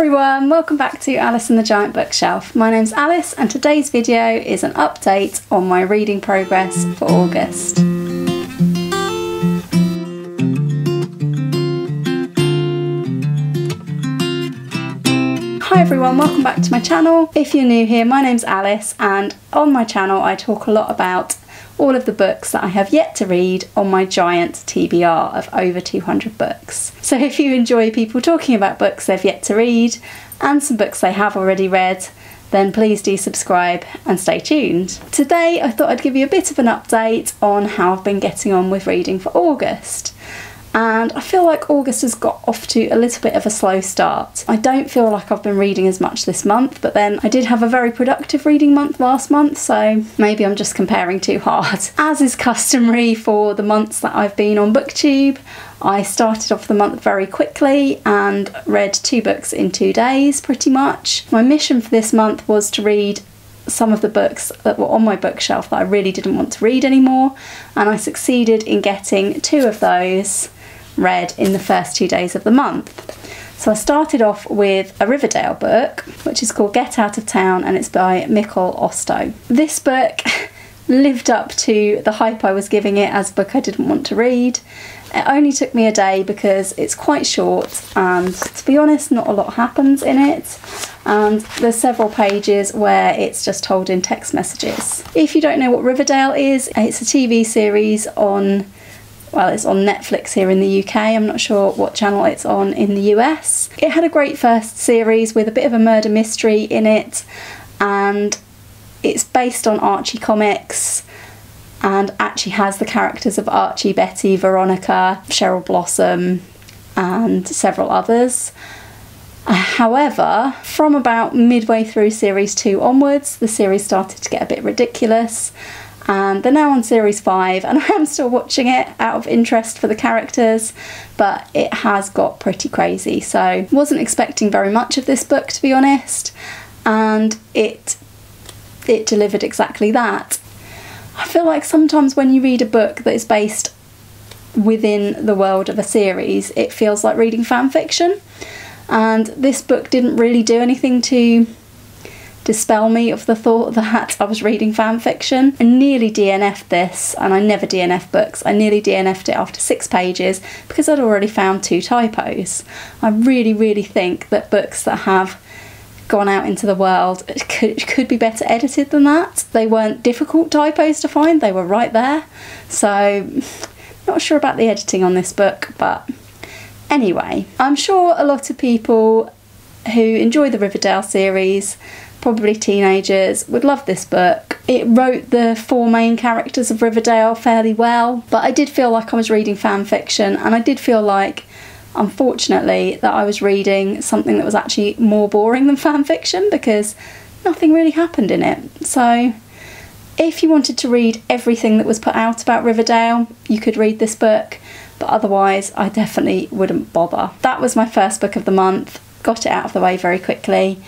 everyone, welcome back to Alice and the Giant Bookshelf. My name's Alice and today's video is an update on my reading progress for August. Hi everyone, welcome back to my channel. If you're new here, my name's Alice and on my channel I talk a lot about all of the books that I have yet to read on my giant TBR of over 200 books. So if you enjoy people talking about books they've yet to read and some books they have already read, then please do subscribe and stay tuned. Today I thought I'd give you a bit of an update on how I've been getting on with reading for August. And I feel like August has got off to a little bit of a slow start. I don't feel like I've been reading as much this month, but then I did have a very productive reading month last month, so maybe I'm just comparing too hard. As is customary for the months that I've been on BookTube, I started off the month very quickly and read 2 books in 2 days, pretty much. My mission for this month was to read some of the books that were on my bookshelf that I really didn't want to read anymore, and I succeeded in getting 2 of those read in the first 2 days of the month. So I started off with a Riverdale book, which is called Get Out of Town, and it's by Micol Ostow. This book lived up to the hype I was giving it as a book I didn't want to read. It only took me a day because it's quite short and, to be honest, not a lot happens in it. And there's several pages where it's just told in text messages. If you don't know what Riverdale is, it's a TV series on, well, it's on Netflix here in the UK. I'm not sure what channel it's on in the US. It had a great first series with a bit of a murder mystery in it, and it's based on Archie comics and actually has the characters of Archie, Betty, Veronica, Cheryl Blossom and several others. However, from about midway through series 2 onwards, the series started to get a bit ridiculous. And they're now on series 5 and I am still watching it out of interest for the characters, but it has got pretty crazy. So wasn't expecting very much of this book, to be honest, and it delivered exactly that. I feel like sometimes when you read a book that is based within the world of a series, it feels like reading fan fiction, and this book didn't really do anything to dispel me of the thought that I was reading fan fiction. I nearly DNF'd this, and I never DNF books. I nearly DNF'd it after 6 pages because I'd already found 2 typos. I really think that books that have gone out into the world could be better edited than that. They weren't difficult typos to find, they were right there. So, not sure about the editing on this book, but anyway. I'm sure a lot of people who enjoy the Riverdale series, probably teenagers, would love this book. It wrote the 4 main characters of Riverdale fairly well, but I did feel like I was reading fan fiction, and I did feel like, unfortunately, that I was reading something that was actually more boring than fan fiction because nothing really happened in it. So if you wanted to read everything that was put out about Riverdale, you could read this book, but otherwise I definitely wouldn't bother. That was my first book of the month, got it out of the way very quickly.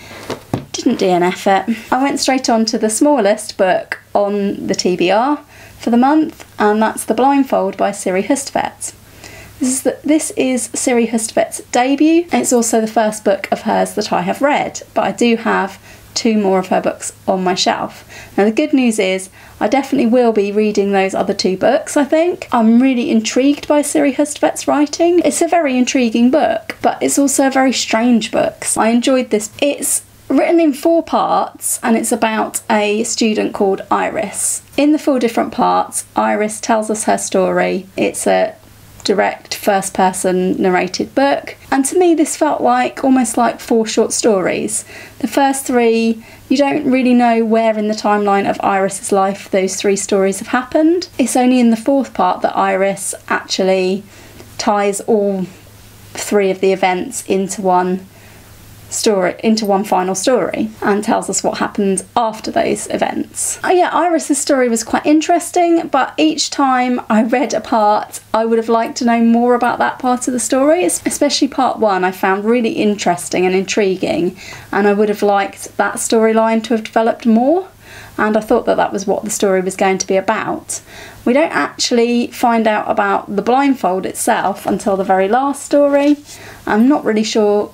Didn't DNF it. I went straight on to the smallest book on the TBR for the month, and that's The Blindfold by Siri Hustvedt. This is Siri Hustvedt's debut, and it's also the first book of hers that I have read, but I do have 2 more of her books on my shelf. Now the good news is I definitely will be reading those other 2 books, I think. I'm really intrigued by Siri Hustvedt's writing. It's a very intriguing book, but it's also a very strange book. I enjoyed this. It's written in 4 parts, and it's about a student called Iris. In the 4 different parts, Iris tells us her story. It's a direct first-person narrated book, and to me this felt like almost like 4 short stories. The first 3, you don't really know where in the timeline of Iris's life those 3 stories have happened. It's only in the 4th part that Iris actually ties all 3 of the events into one final story and tells us what happened after those events. Oh yeah, Iris's story was quite interesting, but each time I read a part I would have liked to know more about that part of the story, especially part 1 I found really interesting and intriguing, and I would have liked that storyline to have developed more, and I thought that that was what the story was going to be about. We don't actually find out about the blindfold itself until the very last story. I'm not really sure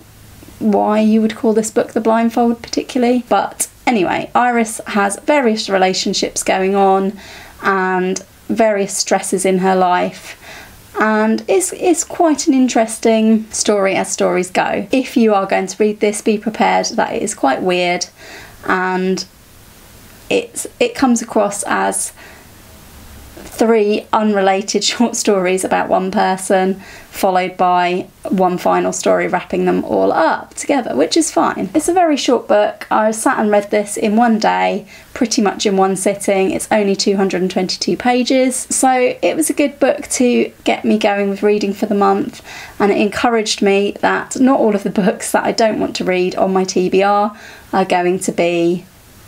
why you would call this book The Blindfold particularly. But anyway, Iris has various relationships going on and various stresses in her life, and it's quite an interesting story as stories go. If you are going to read this, be prepared that it is quite weird, and it comes across as three unrelated short stories about one person, followed by one final story wrapping them all up together, which is fine. It's a very short book. I sat and read this in one day, pretty much in one sitting. It's only 222 pages, so it was a good book to get me going with reading for the month, and it encouraged me that not all of the books that I don't want to read on my TBR are going to be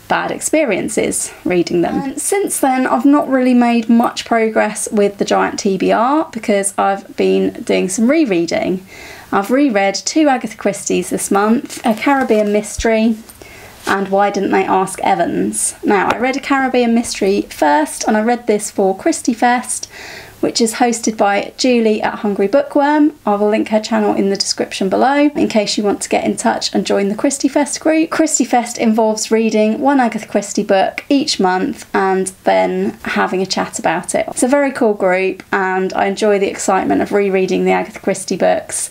bad experiences reading them. And since then I've not really made much progress with the Giant TBR because I've been doing some rereading. I've reread two Agatha Christie's this month, A Caribbean Mystery and Why Didn't They Ask Evans? Now, I read A Caribbean Mystery first, and I read this for Christiefest, which is hosted by Julie at Hungry Bookworm. I will link her channel in the description below in case you want to get in touch and join the Christiefest group. Christiefest involves reading one Agatha Christie book each month and then having a chat about it. It's a very cool group, and I enjoy the excitement of rereading the Agatha Christie books.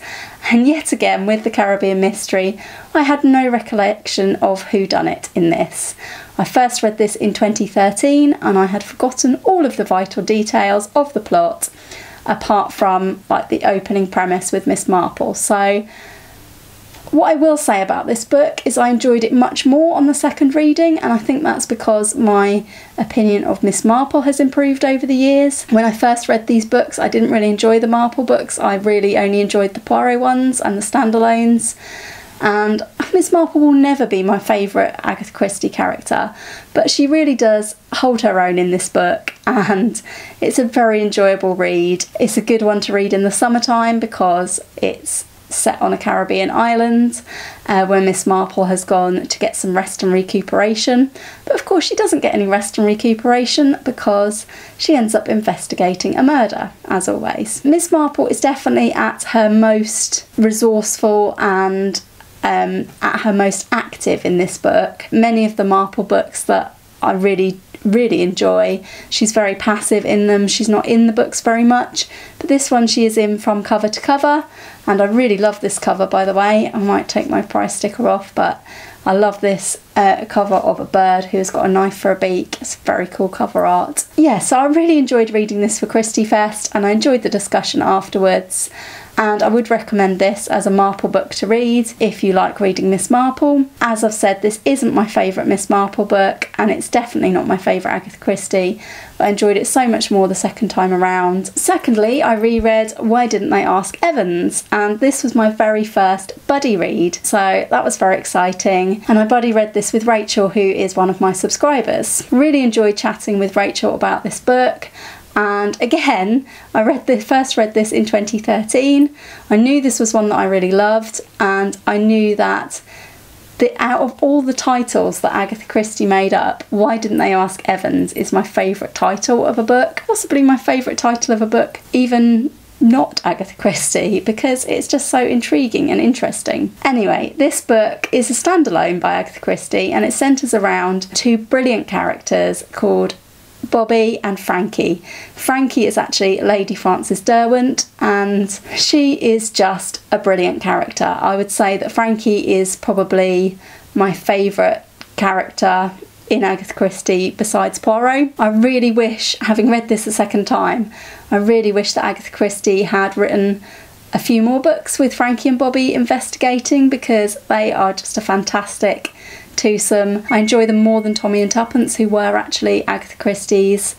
And yet again, with the Caribbean Mystery, I had no recollection of who done it in this. I first read this in 2013 and I had forgotten all of the vital details of the plot, apart from like the opening premise with Miss Marple. So what I will say about this book is I enjoyed it much more on the second reading, and I think that's because my opinion of Miss Marple has improved over the years. When I first read these books, I didn't really enjoy the Marple books. I really only enjoyed the Poirot ones and the standalones, and Miss Marple will never be my favourite Agatha Christie character, but she really does hold her own in this book, and it's a very enjoyable read. It's a good one to read in the summertime because it's set on a Caribbean island where Miss Marple has gone to get some rest and recuperation, but of course she doesn't get any rest and recuperation because she ends up investigating a murder, as always. Miss Marple is definitely at her most resourceful and at her most active in this book. Many of the Marple books that I really enjoy, she's very passive in them. She's not in the books very much, but this one she is in from cover to cover, and I really love this cover, by the way. I might take my price sticker off, but I love this cover of a bird who's got a knife for a beak. It's very cool cover art. Yeah, so I really enjoyed reading this for Christiefest, and I enjoyed the discussion afterwards, and I would recommend this as a Marple book to read if you like reading Miss Marple. As I've said, this isn't my favourite Miss Marple book, and it's definitely not my favourite Agatha Christie, but I enjoyed it so much more the second time around. Secondly, I reread Why Didn't They Ask Evans? And this was my very first buddy read, so that was very exciting, and I buddy read this with Rachel, who is one of my subscribers. Really enjoyed chatting with Rachel about this book, and again I first read this in 2013. I knew this was one that I really loved, and I knew that out of all the titles that Agatha Christie made up, Why Didn't They Ask Evans is my favourite title of a book, possibly my favourite title of a book even not Agatha Christie, because it's just so intriguing and interesting. Anyway, this book is a standalone by Agatha Christie, and it centres around two brilliant characters called Bobby and Frankie. Frankie is actually Lady Frances Derwent, and she is just a brilliant character. I would say that Frankie is probably my favourite character in Agatha Christie besides Poirot. I really wish, having read this a second time, I really wish that Agatha Christie had written a few more books with Frankie and Bobby investigating, because they are just a fantastic twosome. I enjoy them more than Tommy and Tuppence, who were actually Agatha Christie's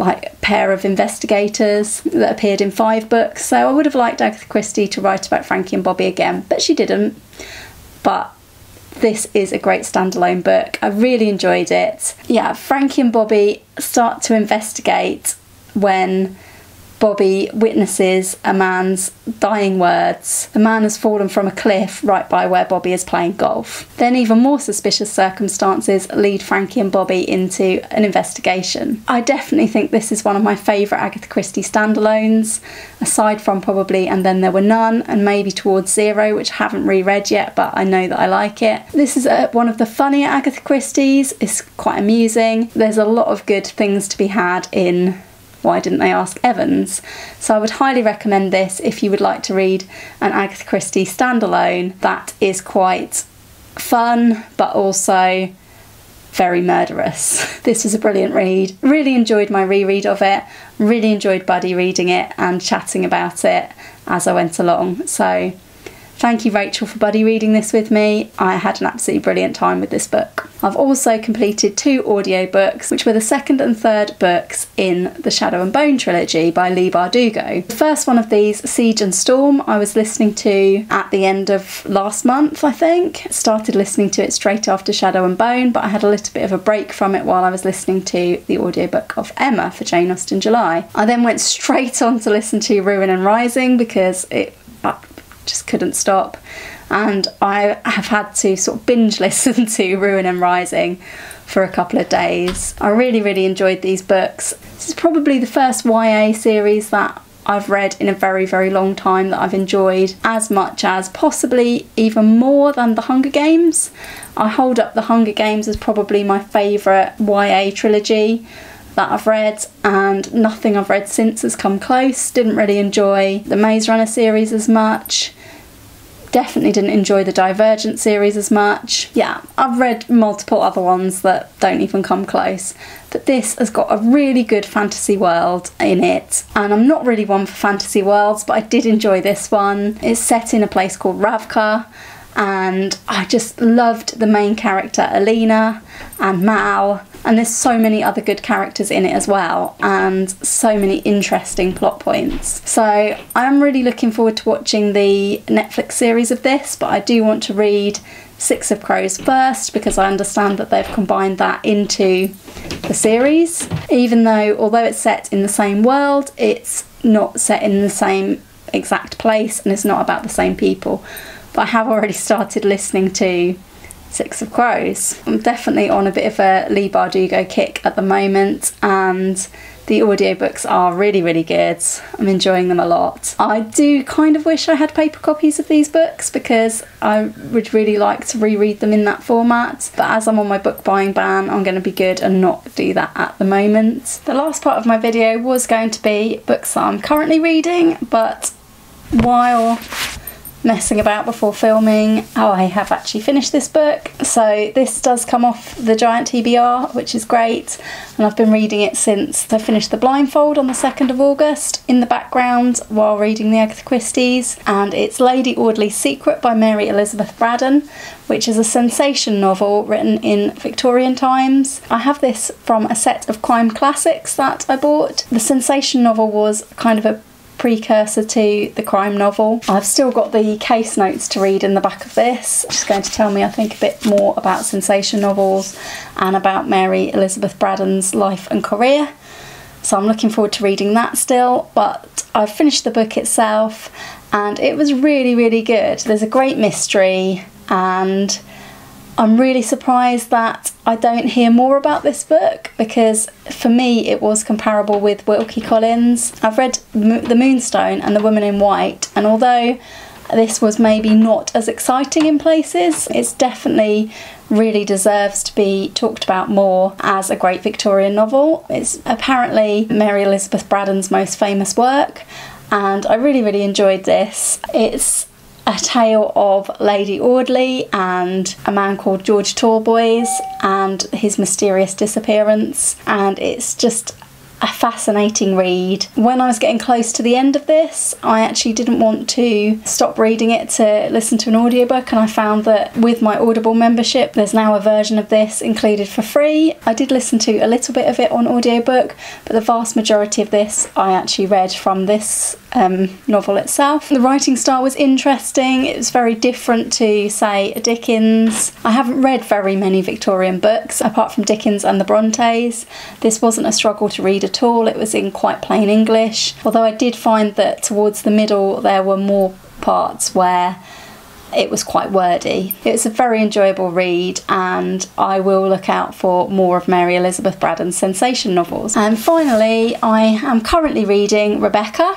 like pair of investigators that appeared in 5 books. So I would have liked Agatha Christie to write about Frankie and Bobby again, but she didn't. But this is a great standalone book. I really enjoyed it. Yeah, Frankie and Bobby start to investigate when Bobby witnesses a man's dying words. The man has fallen from a cliff right by where Bobby is playing golf. Then even more suspicious circumstances lead Frankie and Bobby into an investigation. I definitely think this is one of my favourite Agatha Christie standalones, aside from probably And Then There Were None and maybe Towards Zero, which I haven't reread yet, but I know that I like it. This is one of the funnier Agatha Christie's. It's quite amusing. There's a lot of good things to be had in Why Didn't They Ask Evans? So I would highly recommend this if you would like to read an Agatha Christie standalone that is quite fun but also very murderous. This was a brilliant read. Really enjoyed my reread of it. Really enjoyed buddy reading it and chatting about it as I went along. So thank you, Rachel, for buddy reading this with me. I had an absolutely brilliant time with this book. I've also completed 2 audiobooks, which were the second and third books in the Shadow and Bone trilogy by Leigh Bardugo. The first one of these, Siege and Storm, I was listening to at the end of last month, I think. Started listening to it straight after Shadow and Bone, but I had a little bit of a break from it while I was listening to the audiobook of Emma for Jane Austen July. I then went straight on to listen to Ruin and Rising because I just couldn't stop, and I have had to sort of binge listen to Ruin and Rising for a couple of days. I really enjoyed these books. This is probably the first YA series that I've read in a very long time that I've enjoyed as much as, possibly even more than, The Hunger Games. I hold up The Hunger Games as probably my favourite YA trilogy that I've read, and nothing I've read since has come close. Didn't really enjoy the Maze Runner series as much. Definitely didn't enjoy the Divergent series as much. Yeah, I've read multiple other ones that don't even come close. But this has got a really good fantasy world in it. And I'm not really one for fantasy worlds, but I did enjoy this one. It's set in a place called Ravka, and I just loved the main character, Alina, and Mal. And there's so many other good characters in it as well, and so many interesting plot points. So I'm really looking forward to watching the Netflix series of this, but I do want to read Six of Crows first because I understand that they've combined that into the series. Even though, although it's set in the same world, it's not set in the same exact place and it's not about the same people. But I have already started listening to Six of Crows. I'm definitely on a bit of a Leigh Bardugo kick at the moment, and the audiobooks are really good. I'm enjoying them a lot. I do kind of wish I had paper copies of these books because I would really like to reread them in that format, but as I'm on my book buying ban, I'm going to be good and not do that at the moment. The last part of my video was going to be books that I'm currently reading, but while messing about before filming, I have actually finished this book. So this does come off the Giant TBR, which is great, and I've been reading it since I finished The Blindfold on the 2nd of August in the background while reading the Agatha Christie's, and it's Lady Audley's Secret by Mary Elizabeth Braddon, which is a sensation novel written in Victorian times. I have this from a set of crime classics that I bought. The sensation novel was kind of a precursor to the crime novel. I've still got the case notes to read in the back of this, which is going to tell me, I think, a bit more about sensation novels and about Mary Elizabeth Braddon's life and career. So I'm looking forward to reading that still, but I've finished the book itself and it was really good. There's a great mystery, and I'm really surprised that I don't hear more about this book because for me it was comparable with Wilkie Collins. I've read The Moonstone and The Woman in White, and although this was maybe not as exciting in places, it's definitely really deserves to be talked about more as a great Victorian novel. It's apparently Mary Elizabeth Braddon's most famous work, and I really enjoyed this. It's a tale of Lady Audley and a man called George Tallboys and his mysterious disappearance, and it's just a fascinating read. When I was getting close to the end of this, I actually didn't want to stop reading it to listen to an audiobook, and I found that with my Audible membership there's now a version of this included for free. I did listen to a little bit of it on audiobook, but the vast majority of this I actually read from this novel itself. The writing style was interesting. It was very different to, say, a Dickens. I haven't read very many Victorian books apart from Dickens and the Brontes. This wasn't a struggle to read at all. It was in quite plain English, although I did find that towards the middle there were more parts where it was quite wordy. It's a very enjoyable read, and I will look out for more of Mary Elizabeth Braddon's sensation novels. And finally, I am currently reading Rebecca,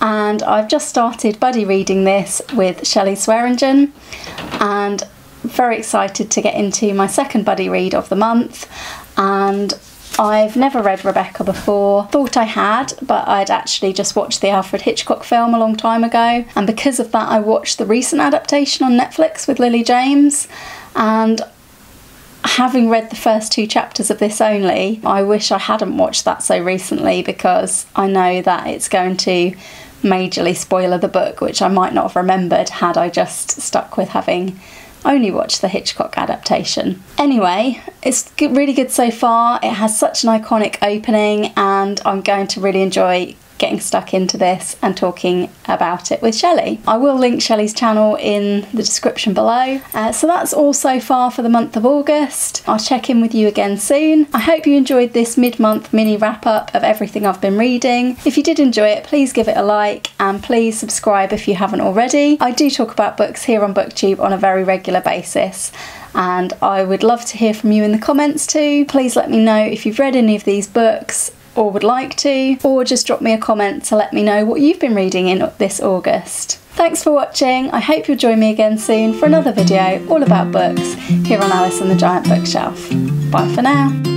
and I've just started buddy reading this with Shelley Swearingen, and very excited to get into my second buddy read of the month. And I've never read Rebecca before. Thought I had, but I'd actually just watched the Alfred Hitchcock film a long time ago, and because of that I watched the recent adaptation on Netflix with Lily James, and having read the first two chapters of this only, I wish I hadn't watched that so recently, because I know that it's going to majorly spoiler the book, which I might not have remembered had I just stuck with having only watched the Hitchcock adaptation. Anyway, it's really good so far. It has such an iconic opening, and I'm going to really enjoy getting stuck into this and talking about it with Shelley. I will link Shelley's channel in the description below. So that's all so far for the month of August. I'll check in with you again soon. I hope you enjoyed this mid-month mini wrap-up of everything I've been reading. If you did enjoy it, please give it a like, and please subscribe if you haven't already. I do talk about books here on BookTube on a very regular basis, and I would love to hear from you in the comments too. Please let me know if you've read any of these books or would like to, or just drop me a comment to let me know what you've been reading in this August. Thanks for watching. I hope you'll join me again soon for another video all about books here on Alice and the Giant Bookshelf. Bye for now.